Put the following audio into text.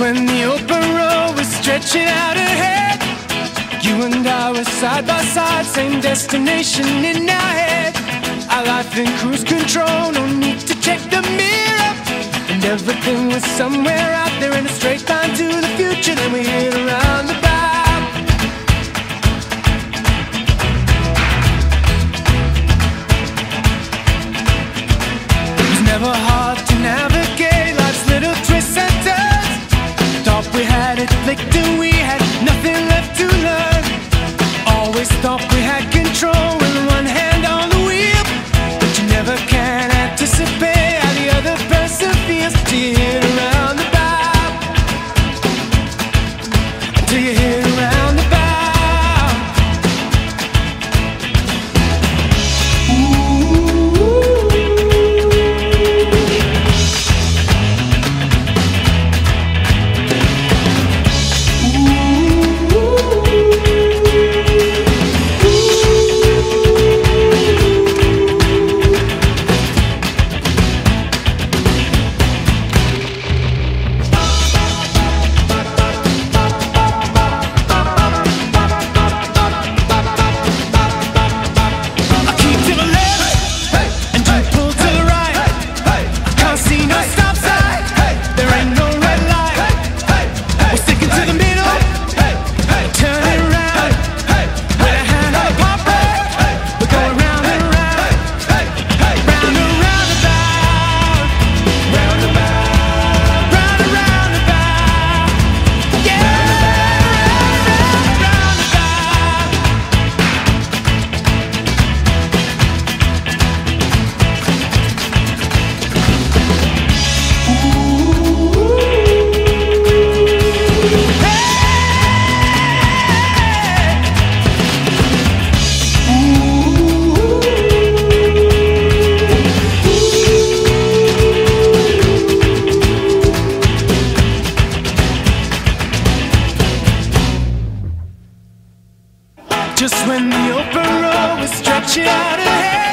when the open road was stretching out ahead. You and I were side by side, same destination in our head. Our life in cruise control, no need to check the mirror. And everything was somewhere out there in a straight line to the future. Then we hit a roundabout. Never hard to navigate life's little twists and turns. Thought we had it flicked and we had nothing left to learn. Always thought we had control with one hand on the wheel, but you never can anticipate how the other person feels till you hit a roundabout. Till you hit a roundabout. Just when the open road was stretching out ahead.